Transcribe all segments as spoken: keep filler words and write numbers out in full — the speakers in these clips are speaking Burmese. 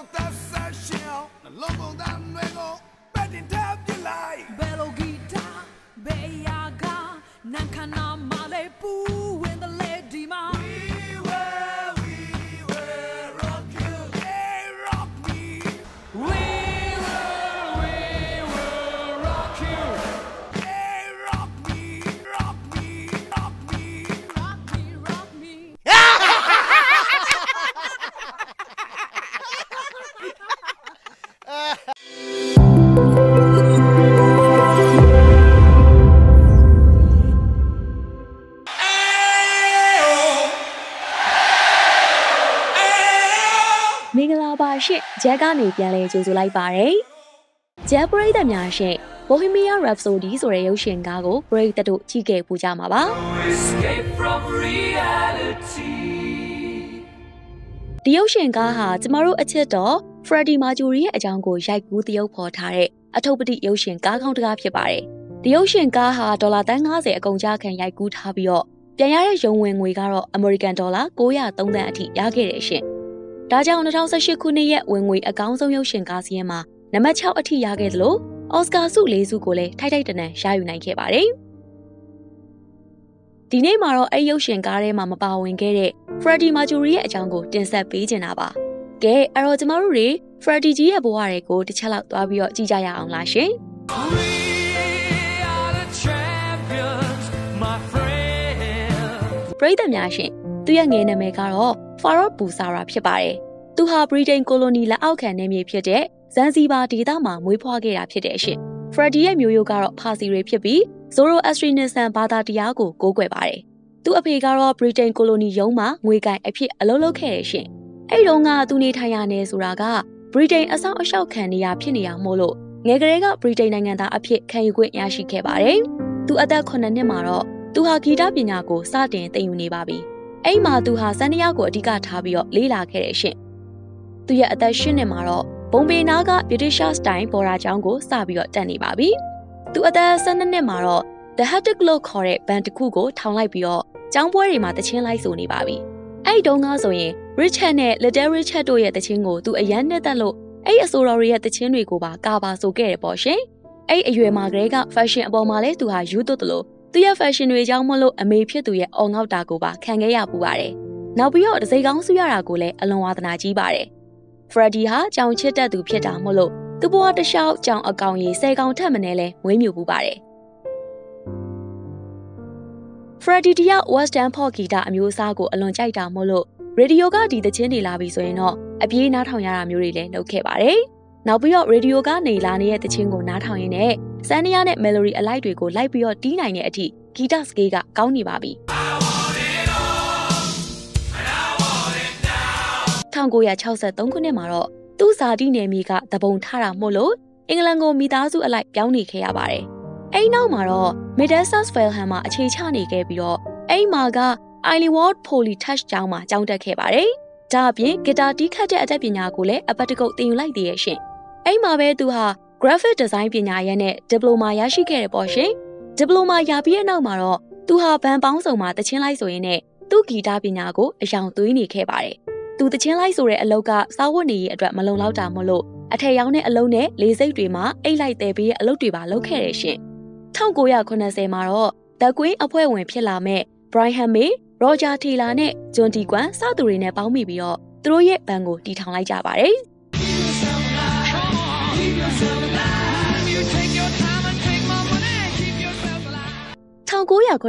路的三小，那龙宫的内宫，白天跳起来。白龙吉他，白牙嘎，南卡那马来布温的雷迪玛。We will, we will rock you, yeah, rock me. We will, we will rock you, yeah, rock me, rock me, rock me, rock me, rock me. Jagani ပြန်လဲကြိုဆိုလိုက်ပါတယ်။ Jazz ပရိသတ်များရှင် Bohemian Rhapsody ဆိုတဲ့ရုပ်ရှင်ကားကိုပရိသတ်တို့ကြည့်ခဲ့ပူကြမှာပါ။ဒီရုပ်ရှင်ကားဟာကျမတို့အချစ်တော် Freddie Mercury ရဲ့အကြောင်းကိုရိုက်ကူးသရုပ်ဖော်ထားတဲ့အထုပ္ပတိရုပ်ရှင်ကားကောင်းတစ်ကားဖြစ်ပါတယ်။ဒီရုပ်ရှင်ကားဟာဒေါ်လာသန်းငါးဆယ်အကုန်ကျခံရိုက်ကူးထားပြီးတော့ပြန်ရတဲ့ရုံဝင်ငွေကတော့ American Dollar ကိုးရာသုံးသန်းအထိရခဲ့တယ်ရှင်။ဒါကြောင့်၂၀၁၈ခုနှစ်ရဲ့ဝင်ငွေအကောင်းဆုံးရုပ်ရှင်ကားစီးရင်မှာနံပါတ်ခြောက်အထိရခဲ့သလိုအော်စကာဆုလေးဆုကိုလည်းထိုက်ထိုက်တန်တန်ရယူနိုင်ခဲ့ပါတယ်။ဒီနေ့မှာတော့အဲ့ရုပ်ရှင်ကားထဲမှာမပါဝင်ခဲ့တဲ့ Freddie Mercury ရဲ့အကြောင်းကိုတင်ဆက်ပေးချင်တာပါ။ကဲအဲ့တော့ကျမတို့တွေ Freddie ကြီးရဲ့ဘဝတွေကိုတစ်ချက်လောက်သွားပြီးတော့ကြည့်ကြရအောင်လားရှင်။ Freddie တမန်ရှင်သူရဲ့ငယ်နာမည်ကတော့ဖာရော့ဘူဆာရာဖြစ်ပါတယ်။သူဟာဗြိတိန်ကိုလိုနီလက်အောက်ခံနယ်မြေဖြစ်တဲ့ဇန်ဇီဘာဒေသမှာမွေးဖွားခဲ့တာဖြစ်တဲ့ရှင်။ Freddie ရဲ့မျိုးရိုးကတော့ဖာစီရီဖြစ်ပြီး Zoroastrianism ဘာသာတရားကိုကိုးကွယ်ပါတယ်။သူ့အဖေကတော့ဗြိတိန်ကိုလိုနီရုံးမှာငွေကင်အဖြစ်အလုပ်လုပ်ခဲ့တဲ့ရှင်။အဲ့တုန်းကသူနေထိုင်ရနေဆိုတာကဗြိတိန်အဆောင်အရှောက်ခံနေရဖြစ်နေရမို့လို့ငယ်ကလေးကဗြိတိန်နိုင်ငံသားအဖြစ်ခံယူခွင့်ရရှိခဲ့ပါတယ်။သူအသက်ခုနှစ်နှစ်မှာတော့သူဟာဂီတပညာကိုစတင်သင်ယူနေပါပြီ။အိမ်မှာသူဟာစန္ဒယာကိုအဓိကထားပြီးတော့လေးလာခဲ့တဲ့ရှင်။သူရဲ့အသက်ရှစ်နှစ်မှာတော့ဘုံပေနာက British Style ပေါ်ရာကျောင်းကိုစပြီးတော့တက်နေပါပြီ။သူအသက်ဆယ်နှစ်နှစ်မှာတော့ The Hectic လို့ခေါ်တဲ့ဘန်တစ်ခုကိုထောင်လိုက်ပြီးတော့ကျောင်းပွဲတွေမှာတချင်းလိုက်ဆိုနေပါပြီ။အဲ့တုန်းကဆိုရင် Richard နဲ့ Little Richard တို့ရဲ့တချင်းကိုသူအရန်နဲ့တက်လို့အဲ့အဆိုတော်တွေရဲ့တချင်းတွေကိုပါကာပါဆိုခဲ့တယ်ပေါ့ရှင်။အဲ့အရွယ်မှာကလေးက fashion အပေါ်မှာလဲသူဟာယူသွတ်တယ်လို့သူရဲ့ fashion တွေကြောင့်မလို့အမေဖြစ်သူရဲ့အော်ငေါက်တာကိုပါခံခဲ့ရပူပါတယ်။နောက်ပြီးတော့ဒစိကောင်းဆူရတာကိုလည်းအလွန်ဝါသနာကြီးပါတယ်။ Freddie ဟာကြောင်ချစ်တတ်သူဖြစ်တာမလို့သူ့ဘဝတစ်လျှောက်ကြောင်အကောင်ကြီးဆယ်ကောင်ထက်မနည်းလဲမွေးမြူပူပါတယ်။ Freddie တယောက် Western Folk ဂီတအမျိုးအစားကိုအလွန်ကြိုက်တာမလို့ Radio ကဒီသချင်းတွေလာပြီဆိုရင်တော့အပြေးနားထောင်ရတာမျိုးတွေလည်းလုပ်ခဲ့ပါတယ်။နောက်ပြီးတော့ Radio ကနေလာနေတဲ့သချင်းကိုနားထောင်ရင်းနဲ့စန္ဒယာနဲ့ melody အလိုက်တွေကိုလိုက်ပြီးတော့တီးနိုင်တဲ့အထိဂီတစကေးကကောင်းနေပါပြီ။၁၉၆၃ခုနှစ်မှာတော့သူ့ဇာတိနယ်မြေကတပုံထတာမို့လို့အင်္ဂလန်ကိုမိသားစုအလိုက်ပြောင်းနေခဲ့ရပါတယ်။အဲ့နောက်မှာတော့ Middlesex Fulham မှာအခြေချနေခဲ့ပြီးတော့အဲ့မှာက Isleworth Polytouch ကျောင်းမှာကျောင်းတက်ခဲ့ပါတယ်။ဒါအပြင်ဂီတာတီးခတ်တဲ့အတတ်ပညာကိုလည်းအပတ်တကုတ်သင်ယူလိုက်သေးရဲ့ရှင်။အဲ့မှာပဲသူဟာgraphic design ပညာရပ်နဲ့ diploma ရရှိခဲ့တယ်ပေါ့ရှင်။ diploma ရပြီးတဲ့နောက်မှာတော့သူဟာဘန်ပေါင်းစုံမှာတချင်းလိုက်ဆိုရင်းနဲ့သူ့ဂီတပညာကိုအယောင်သွေးနေခဲ့ပါတယ်။သူတချင်းလိုက်ဆိုတဲ့အလုပ်ကစားဝတ်နေရေးအတွက်မလုံလောက်တာမို့လို့အထက်ရောင်းတဲ့အလုပ်နဲ့လေစိတ်တွေမှာအိတ်လိုက်တဲပေးတဲ့အလုပ်တွေပါလုပ်ခဲ့ရရှင်။၁၉၇၀မှာတော့ The Queen အဖွဲ့ဝင်ဖြစ်လာမဲ့ Brian May, Roger Taylor နဲ့ John Deacon စသူတွေနဲ့ပေါင်းမိပြီးတော့သူတို့ရဲ့ဘန်ကိုတည်ထောင်လိုက်ကြပါတယ်။၁၉၇၃ခု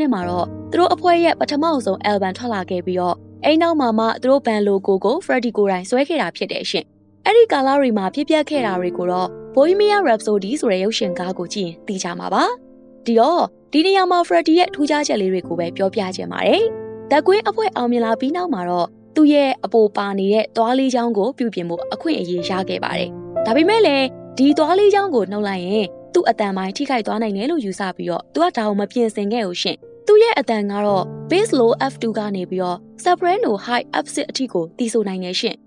နှစ်မှာတော့သူတို့အဖွဲ့ရဲ့ပထမဆုံး album ထွက်လာခဲ့ပြီးတော့အဲ့နောက်မှာမှသူတို့ဘန်လိုကိုကို Freddie ကိုယ်တိုင်ဆွဲခဲ့တာဖြစ်တယ်ရှင်။အဲ့ဒီကာလတွေမှာဖြစ်ပျက်ခဲ့တာတွေကိုတော့ Bohemian Rhapsody ဆိုတဲ့ရုပ်ရှင်ကားကိုကြည့်ရင်သိကြမှာပါ။ဒီတော့ဒီနေရာမှာ Freddie ရဲ့ထူးခြားချက်လေးတွေကိုပဲပြောပြချင်ပါတယ်။ The Queen အဖွဲ့အောင်မြင်လာပြီးနောက်မှာတော့သူ့ရဲ့အပိုပါနေတဲ့သွားလေးချောင်းကိုပြုပြင်ဖို့အခွင့်အရေးရခဲ့ပါတယ်။ဒါပေမဲ့လည်းဒီသွားလေးချောင်းကိုနှုတ်လိုက်ရင်သူ့အတန်ပိုင်းထိခိုက်သွားနိုင်တယ်လို့ယူဆပြီးတော့သူကဒါကိုမပြင်ဆင်ခဲ့ဘူးရှင်။သူ့ရဲ့အတန်ကတော့ bass low အက်ဖ်တူ ကနေပြီးတော့ soprano high အက်ဖ်ซิกซ์အထိကိုတီးဆိုနိုင်နေရှင်။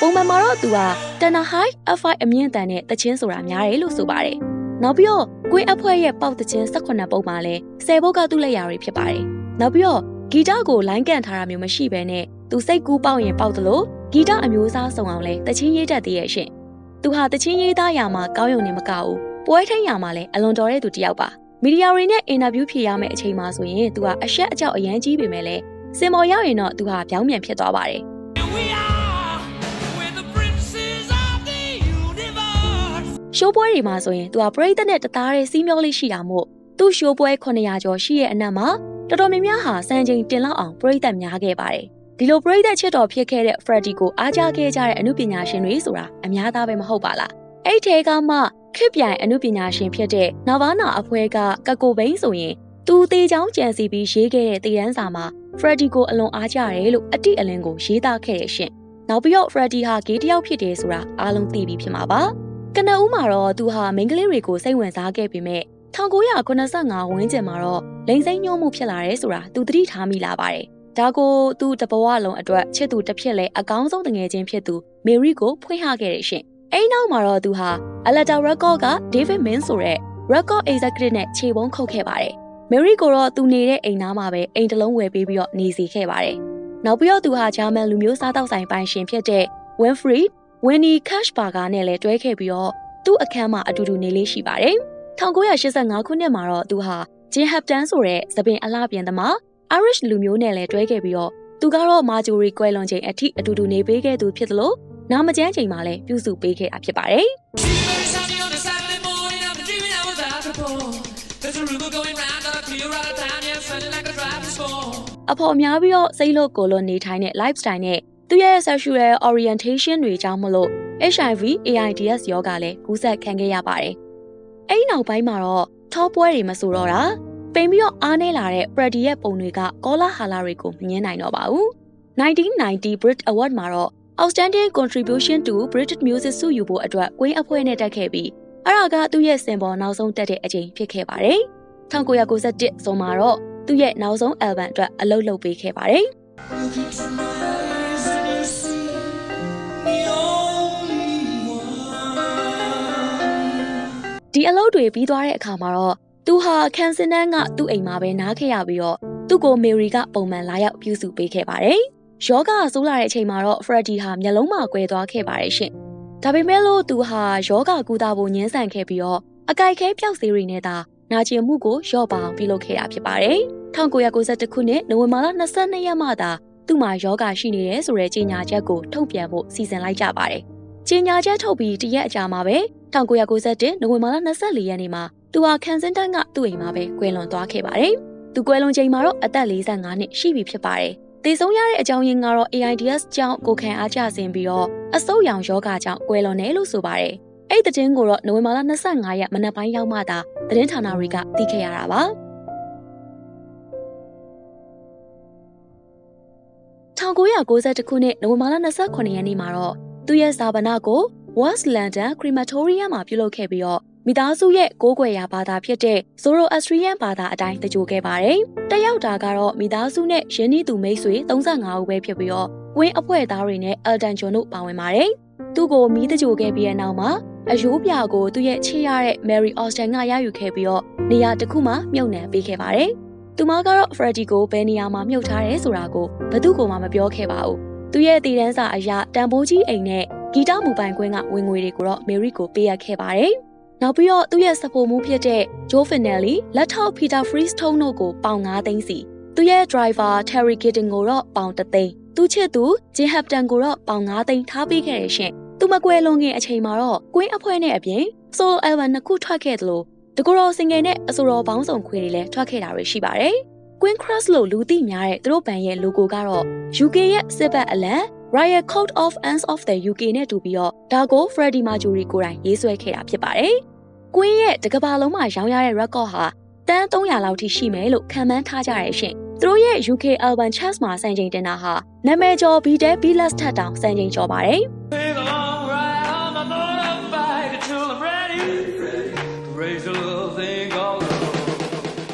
ပုံမှန်မှာတော့သူက tenor high အက်ဖ်ဖိုင် အမြင့်တန်နဲ့တချင်းဆိုတာများတယ်လို့ဆိုပါတယ်။နောက်ပြီးတော့ ကိုယ့်အဖွဲ့ရဲ့ပေါက်တခြင်း၁၇ပုံမှာလဲ၁၀ပုဒ်ကသူ့လက်ရာတွေဖြစ်ပါတယ်။နောက်ပြီးတော့ဂီတကိုလိုင်းကန်ထားတာမျိုးမရှိဘဲနဲ့သူစိတ်ကူးပေါက်ရင်ပေါက်သလိုဂီတအမျိုးအစားစုံအောင်လဲတခြင်းရေးတတ်သေးရဲ့ရှင်။သူဟာတခြင်းရေးသားရာမှာကောင်းရုံနဲ့မကဘူး။ပွဲထိုင်ရာမှာလဲအလွန်တော်တဲ့သူတစ်ယောက်ပါ။မီဒီယာတွေနဲ့အင်တာဗျူးဖြေရမယ့်အချိန်မှာဆိုရင်သူဟာအရှက်အကြောက်အယမ်းကြီးပေမဲ့လဲစင်ပေါ်ရောက်ရင်တော့သူဟာပြောင်းပြန်ဖြစ်သွားပါတယ်။ရှိုးပွဲတွေမှာဆိုရင်သူကပရိသတ်နဲ့တသားတဲ့စီးမျောလေးရှိတာမို့သူ့ရှိုးပွဲခုနှစ်ရာကျော်ရှိရဲ့အနက်မှာတော်တော်များများဟာစံချိန်တင်လောက်အောင်ပရိသတ်များခဲ့ပါတယ်။ဒီလိုပရိသတ်ချစ်တော်ဖြစ်ခဲ့တဲ့ Freddie ကိုအားကျခဲ့ကြတဲ့အနုပညာရှင်တွေဆိုတာအများသားပဲမဟုတ်ပါလား။အဲ့ထဲကမှခစ်ပြိုင်အနုပညာရှင်ဖြစ်တဲ့ Nirvana အဖွဲ့က Kurt Cobain ဆိုရင်သူတေချောင်းကြံစီပြီးရေးခဲ့တဲ့သေတမ်းစာမှာ Freddie ကိုအလွန်အားကျတယ်လို့အတိအလင်းကိုရေးသားခဲ့တဲ့ရှင်။နောက်ပြီးတော့ Freddie ဟာဂေးတယောက်ဖြစ်တယ်ဆိုတာအားလုံးသိပြီးဖြစ်မှာပါ။ကနဦးမှာတော့သူဟာမိန်းကလေးတွေကိုစိတ်ဝင်စားခဲ့ပေမဲ့၁၉၇၅ဝန်းကျင်မှာတော့လိင်စိမ်းညှို့မှုဖြစ်လာတယ်ဆိုတာသူသတိထားမိလာပါတယ်။ဒါကိုသူတဘဝလုံးအတွက်ချစ်သူတစ်ဖြစ်လဲအကောင်းဆုံးတငယ်ချင်းဖြစ်သူမေရီကိုဖွင့်ဟခဲ့တယ်ရှင်။အဲဒီနောက်မှာတော့သူဟာ Alata Record က David Min ဆိုတဲ့ Record Executive နဲ့ခြေပုံးခုတ်ခဲ့ပါတယ်။မေရီကိုတော့သူနေတဲ့အိမ်သားမှာပဲအိမ်တစ်လုံးဝယ်ပေးပြီးတော့နေစီခဲ့ပါတယ်။နောက်ပြီးတော့သူဟာဂျာမန်လူမျိုးစားတောက်ဆိုင်ပိုင်ရှင်ဖြစ်တဲ့ Winfreyဝန်နီကက်ရှ်ဘာဂါနဲ့လည်းတွဲခဲ့ပြီးတော့သူ့အခန်းမှာအတူတူနေလေးရှိပါတယ်။၁၉၈၅ခုနှစ်မှာတော့သူဟာဂျင်ဟပ်တန်ဆိုတဲ့သပင်အလှပြင်သမား Irish လူမျိုးနဲ့လည်းတွဲခဲ့ပြီးတော့သူကတော့မာဂျူရီကွဲလွန်ချိန်အထိအတူတူနေပေးခဲ့သူဖြစ်သလိုနာမကျန်းချိန်မှာလည်းပြုစုပေးခဲ့တာဖြစ်ပါတယ်။အဖော်များပြီးတော့စိတ်လို့ကိုလို့နေထိုင်တဲ့ lifestyle နဲ့သူရဲ့ sexual orientation တွေကြောင့်မလို့ H I V A I D S ရောဂါလည်းကူးစက်ခံခဲ့ရပါတယ်။အဲဒီနောက်ပိုင်းမှာတော့ထောပွဲတွေမဆိုတော့တာပိန်ပြီးတော့အားနေလာတဲ့ Freddie ရဲ့ပုံတွေကကောလာဟာလာတွေကိုမငင်းနိုင်တော့ပါဘူး။၁၉၉၀ Brit Award မှာတော့ Outstanding Contribution to British Music ဆုယူဖို့အတွက်ကွင်းအဖွဲ့နဲ့တက်ခဲ့ပြီးအဲ့ဒါကသူ့ရဲ့စင်ပေါ်နောက်ဆုံးတက်တဲ့အချိန်ဖြစ်ခဲ့ပါတယ်။၁၉၉၁ဆိုမှာတော့သူ့ရဲ့နောက်ဆုံး album အတွက်အလုပ်လုပ်ပေးခဲ့ပါတယ်။ဒီအလုပ်တွေပြီးသွားတဲ့အခါမှာတော့သူဟာကန်စင်တန်းကသူ့အိမ်မှာပဲနားခဲ့ရပြီးတော့သူ့ကိုမေရီကပုံမှန်လာရောက်ပြုစုပေးခဲ့ပါတယ်။ယောဂါဆိုးလာတဲ့အချိန်မှာတော့ Freddie ဟာမျက်လုံးမှာကွဲသွားခဲ့ပါတယ်ရှင်။ဒါပေမဲ့လို့သူဟာယောဂါကုသဖို့ညှဉ်းဆန်ခဲ့ပြီးတော့အကိုက်ခဲပျောက်စေရီနဲ့သာနာကျင်မှုကိုလျော့ပါအောင်ပြုလုပ်ခဲ့တာဖြစ်ပါတယ်။၁၉၉၁ခုနှစ်နိုဝင်ဘာလ၂၂ရက်မှသာသူ့မှာယောဂါရှိနေတယ်ဆိုတဲ့ကြေညာချက်ကိုထုတ်ပြန်ဖို့စီစဉ်လိုက်ကြပါတယ်။ကြေညာချက်ထုတ်ပြီးတရက်အကြာမှာပဲ၁၉၉၁နိုဝင်ဘာလ၂၄ရက်နေ့မှာသူဟာကန်စင်တန်ကသူ့အိမ်မှာပဲကွယ်လွန်သွားခဲ့ပါတယ်။သူကွယ်လွန်ချိန်မှာတော့အသက်၄၅နှစ်ရှိပြီဖြစ်ပါတယ်။သေဆုံးရတဲ့အကြောင်းရင်းကတော့ AIDS ကြောင့်ကိုယ်ခံအားကျဆင်းပြီးတော့အဆုတ်ရောင်ယောဂါကြောင့်ကွယ်လွန်တယ်လို့ဆိုပါတယ်။အဲ့ဒီသတင်းကိုတော့နိုဝင်ဘာလ၂၅ရက်မနက်ပိုင်းရောက်မှသာသတင်းဌာနတွေကသိခဲ့ရတာပါ။ ၁၉၉၁ခုနှစ်နိုဝင်ဘာလ၂၇ရက်နေ့မှာတော့သူရဲ့ဇာပနာကိုWest London Crematorium မှာပြုလုပ်ခဲ့ပြီးတော့မိသားစုရဲ့ကိုးကွယ်ရာဘာသာဖြစ်တဲ့ Zoroastrian ဘာသာအတိုင်းတကြိုခဲ့ပါတယ်။တက်ရောက်တာကတော့မိသားစုနဲ့ယင်းနီသူမိတ်ဆွေ၃၅ဦးပဲဖြစ်ပြီးတော့ကွင်းအဖွဲ့သားတွေနဲ့ Elton John တို့ပါဝင်ပါတယ်။သူ့ကိုမိတကြိုခဲ့ပြီးတဲ့နောက်မှာအယိုးပြာကိုသူ့ရဲ့ချစ်ရတဲ့ Mary Austin ကရယူခဲ့ပြီးတော့နေရာတစ်ခုမှာမြုပ်နှံပေးခဲ့ပါတယ်။သူမကတော့ Freddie ကိုဘယ်နေရာမှာမြုပ်ထားတယ်ဆိုတာကိုဘယ်သူကမှမပြောခဲ့ပါဘူး။သူ့ရဲ့တည်တန်းစာအရတန်ဖိုးကြီးအိမ်နဲ့ဂီတမူပိုင်ကွင်းကဝင်ငွေတွေကိုတော့မေရီကိုပေးရခဲ့ပါတယ်။နောက်ပြီးတော့သူ့ရဲ့စပိုမှုဖြစ်တဲ့ Joe Finelli လက်ထောက် Peter Freestone တို့ကိုပေါင်၅သိန်းစီ၊သူ့ရဲ့ driver Terry Gidding ကိုတော့ပေါင်တစ်သိန်း၊သူ့ချစ်သူ Jim Hampton ကိုတော့ပေါင်၅သိန်းထားပေးခဲ့ရရှင်။သူမကွယ်လွန်ခင်အချိန်မှာတော့ကွင်းအဖွဲ့နဲ့အပြင် solo album နှစ်ခုထွက်ခဲ့သလိုတကူတော် single နဲ့အဆိုတော်ပေါင်းစုံခွေတွေလည်းထွက်ခဲ့တာတွေရှိပါတယ်။ Queen Crush လို့လူသိများတဲ့သူတို့ဘဏ်ရဲ့ logo ကတော့ U K ရဲ့စစ်ပတ်အလံRoyal Coat of Arms of the U K နဲ့တူပြီးတော့ဒါကို Freddie Mercury ကိုယ်တိုင်ရေးဆွဲခဲ့တာဖြစ်ပါတယ်။ Queen ရဲ့တကဘာလုံးမှာရောင်းရတဲ့ record ဟာတန်း၃၀၀လောက်ထိရှိမယ်လို့ခန့်မှန်းထားကြရရှင်။သူတို့ရဲ့ U K album chart မှာစံချိန်တင်တာဟာနာမည်ကျော် Beatles Beatles ထက်တောင်စံချိန်ကျော်ပါတယ်။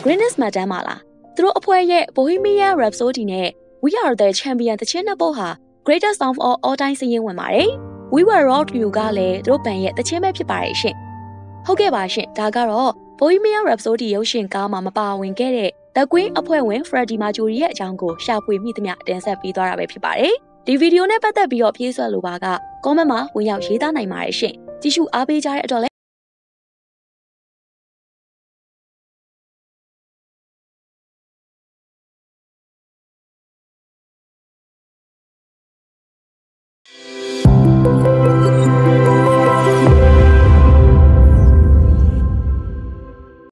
Guinness မှတ်တမ်းမှာလားသူတို့အဖွဲ့ရဲ့ Bohemian Rhapsody နဲ့ We Are the Champion သချင်းနှစ်ပုဒ်ဟာGreatest Song of All Time စာရင်းဝင်ပါတယ်။ We Were Rock You ကလည်းသူတို့ဘဏ်ရဲ့တခြင်းပဲဖြစ်ပါတယ်ရှင်။ဟုတ်ကဲ့ပါရှင်။ဒါကတော့ ဘ Bohemian Rhapsody ရုပ်ရှင်ကားမှာမပါဝင်ခဲ့တဲ့ The Queen အဖွဲ့ဝင် Freddie Mercury ရဲ့အကြောင်းကိုရှာဖွေမိသမျှတင်ဆက်ပေးသွားတာပဲဖြစ်ပါတယ်။ဒီဗီဒီယိုနဲ့ပတ်သက်ပြီးတော့ဖြည့်ဆွတ်လိုပါက comment မှာဝင်ရောက်ရေးသားနိုင်ပါတယ်ရှင်။ကြည့်ရှုအားပေးကြတဲ့အတွက်